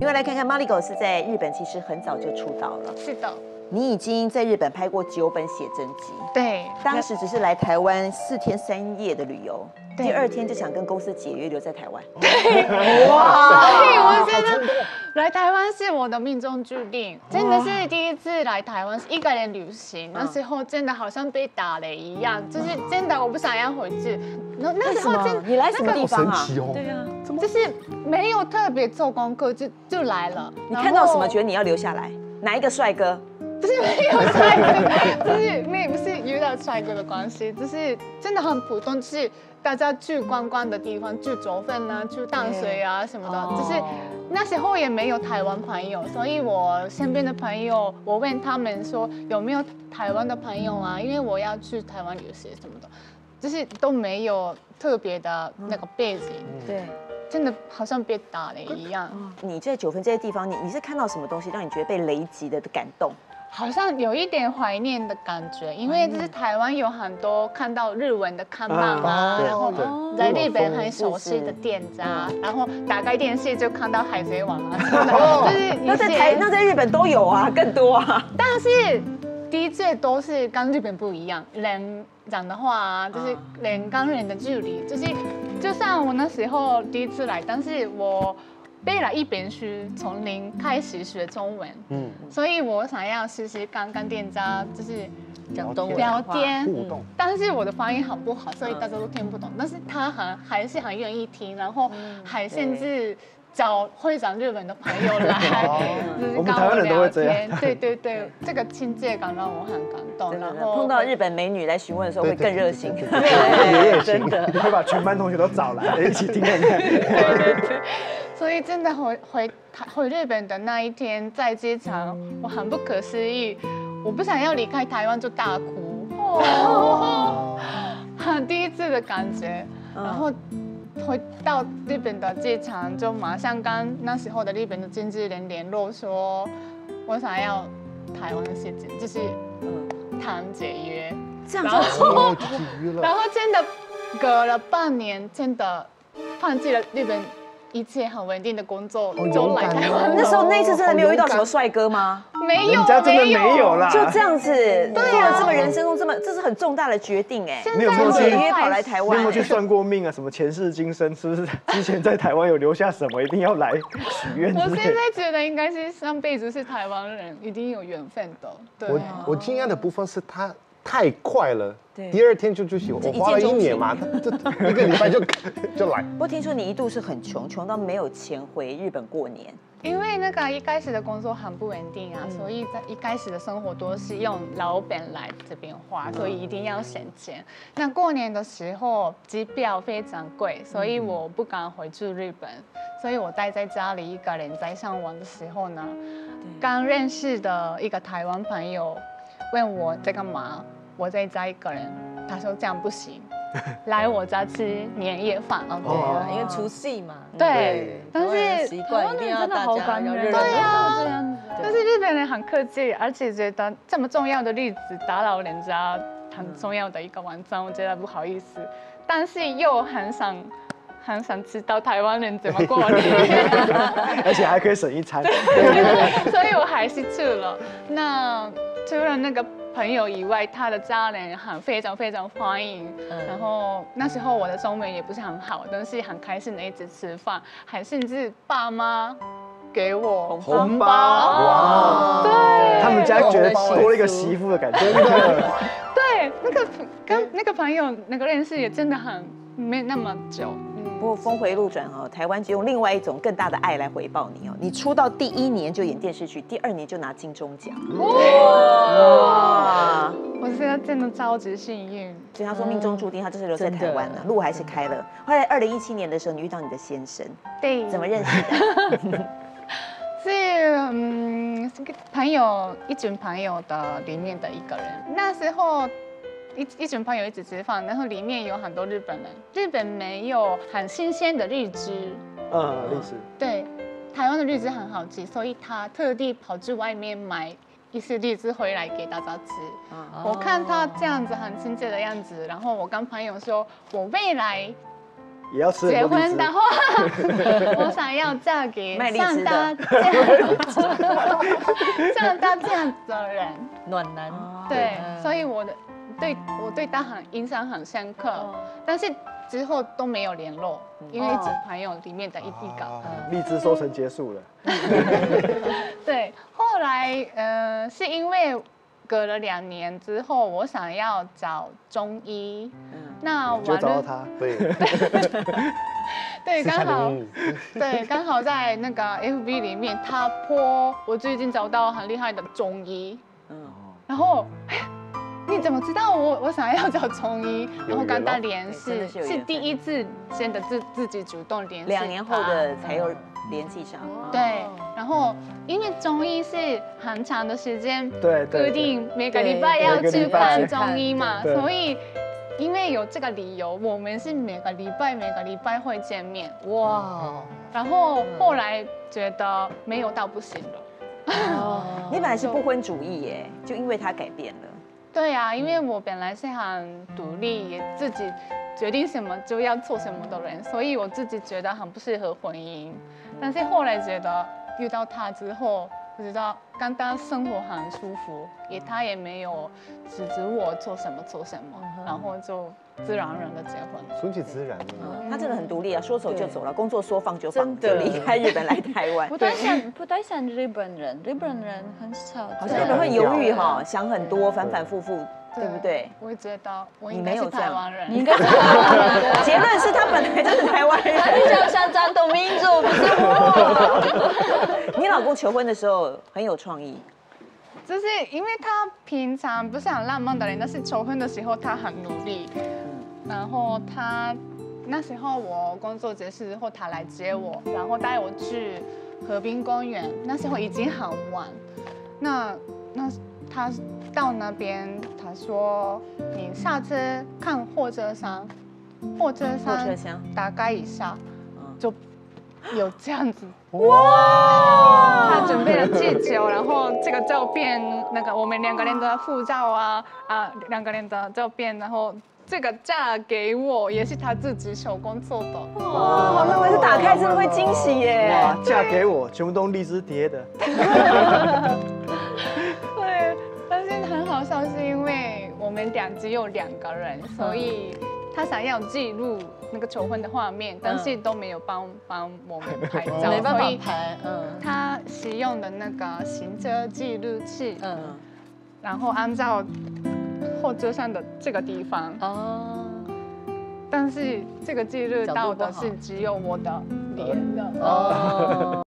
因为来看看 Molly Girl 是在日本其实很早就出道了。是的。 你已经在日本拍过9本写真集，对，当时只是来台湾4天3夜的旅游，第2天就想跟公司解约留在台湾。对，哇！所以我觉得来台湾是我的命中注定，真的是第一次来台湾一个人旅行，那时候真的好像被打了一样，就是真的我不想要回去。那时候真你来什么地方啊？对啊，就是没有特别做功课就来了。你看到什么觉得你要留下来？哪一个帅哥？ 就是没有帅哥，就是没不是遇到帅哥的关系，就是真的很普通，就是大家去观光的地方，去九份啊，去淡水啊什么的，就是那时候也没有台湾朋友，所以我身边的朋友，我问他们说有没有台湾的朋友啊，因为我要去台湾旅行什么的，就是都没有特别的那个背景，对。 真的好像被打了一样。你在九份这些地方，你是看到什么东西让你觉得被雷击的感动？好像有一点怀念的感觉，因为就是台湾有很多看到日文的看板啊，然后在日本很熟悉的店家，然后打开电视就看到海贼王啊，就是那在日本都有啊，更多啊。但是的确都是跟日本不一样，人讲的话啊，就是人跟人的距离，就是。 就算我那时候第一次来，但是我背了1本书，从0开始学中文，所以我想要试试看跟店家就是讲中文聊天，但是我的发音很不好，所以大家都听不懂，但是他还是很愿意听，然后还甚至。 找会讲日文的朋友来，就是跟我聊天。对对对，这个亲切感让我很感动。然后碰到日本美女来询问的时候，会更热心。对，真的，会把全班同学都找来一起听看看。对对对，所以真的回日本的那一天，在机场，我很不可思议，我不想要离开台湾就大哭，很第一次的感觉，然后。 回到日本的机场，就马上跟那时候的日本的经纪人联络，说我想要台湾的事情，就是谈解约。这样就解约了。然后真的隔了半年，真的放弃了日本一切很稳定的工作，就来台湾。那时候那一次真的没有遇到什么帅哥吗？没有，真的没有啦。就这样子，对啊，这么人生中这么，这是很重大的决定哎。你有没有解约跑来台湾？你有没有去算过命啊？什么前世今生，是不是之前在台湾有留下什么，一定要来许愿？我现在觉得应该是上辈子是台湾人，一定有缘分的。对。我惊讶的部分是他。 太快了，第2天就去洗，我花了1年嘛，这1个礼拜就来。我听说你一度是很穷，穷到没有钱回日本过年，因为那个一开始的工作很不稳定啊，所以在一开始的生活都是用老本来这边花，所以一定要省钱。那过年的时候机票非常贵，所以我不敢回去日本，所以我待在家里一个人在上网的时候呢，刚认识的一个台湾朋友问我在干嘛。 我在家一个人，他说这样不行，来我家吃年夜饭啊！对啊，因为除夕嘛。对，但是习惯一定要大家要热闹。对啊，但是日本人很客气，而且觉得这么重要的日子打扰人家很重要的一个晚上，我觉得不好意思，但是又很想知道台湾人怎么过年，而且还可以省一餐，所以我还是去了。那除了那个。 朋友以外，他的家人很非常欢迎。然后那时候我的中文也不是很好，但是很开心的一直吃饭，还甚至爸妈给我红包。哇！对，他们家觉得多了一个媳妇的感觉。对，那个朋友那个认识也真的很没那么久。不过峰回路转哦，台湾就用另外一种更大的爱来回报你哦。你出道第1年就演电视剧，第2年就拿金钟奖。 我现在真的超级幸运，所以他说命中注定，他就是留在台湾了，路还是开了。后来2017年的时候，你遇到你的先生，对，怎么认识的？是一群朋友的里面的一个人。那时候一群朋友一起吃饭，然后里面有很多日本人，日本没有很新鲜的荔枝，荔枝，对，台湾的荔枝很好吃，所以他特地跑去外面买。 一些荔枝回来给大家吃，我看他这样子很亲切的样子，然后我跟朋友说，我未来也要吃。结婚的话，我想要嫁给像他这样，像他这样的人，暖男。对，所以我对他印象很深刻，但是之后都没有联络，因为只朋友里面的一个。荔枝收成结束了。对，后来是因为。 隔了2年之后，我想要找中医，那我就找到他，对，对，刚好，对，刚好在那个 FB 里面，他播我最近找到很厉害的中医，然后你怎么知道我想要找中医？然后跟他联系，是第一次真的自己主动联系，2年后的才有联系上，对。 然后，因为中医是很长的时间，固定每个礼拜要去看中医嘛，所以因为有这个理由，我们是每个礼拜会见面。哇！然后后来觉得没有到不行了。哦，你本来是不婚主义耶，就因为他改变了。对啊，因为我本来是很独立，也自己决定什么就要做什么的人，所以我自己觉得很不适合婚姻。但是后来觉得。 遇到他之后，我知道跟他生活很舒服，他也没有指责我做什么，然后就自然而然的结婚，顺其自然。他真的很独立啊，说走就走了，工作说放就放，就离开日本来台湾。不太像日本人很少，好像日本会犹豫哈，想很多，反反复复。 对不对？我觉得我应该是台湾人，你应该是台湾人。结论是他本来就是台湾人，他就想找懂民族，不是我。你老公求婚的时候很有创意，就是因为他平常不是很浪漫的人，但是求婚的时候他很努力。然后他那时候我工作结束之后，他来接我，然后带我去河滨公园。那时候已经很晚，那他到那边。 他说：“你下次看火车上大概一下，就有这样子。哇！他准备了气球，然后这个照片，那个我们2个人的护照啊，2个人的照片，然后这个嫁给我也是他自己手工做的。哇！那我是打开真的会惊喜耶！嫁给我，全部都荔枝叠的。” 好笑是因为我们只有2个人，所以他想要记录那个求婚的画面，但是都没有帮我们拍照，没办法拍。他使用的那个行车记录器，然后按照后座上的这个地方。哦。但是这个记录到的是只有我的脸的。哦。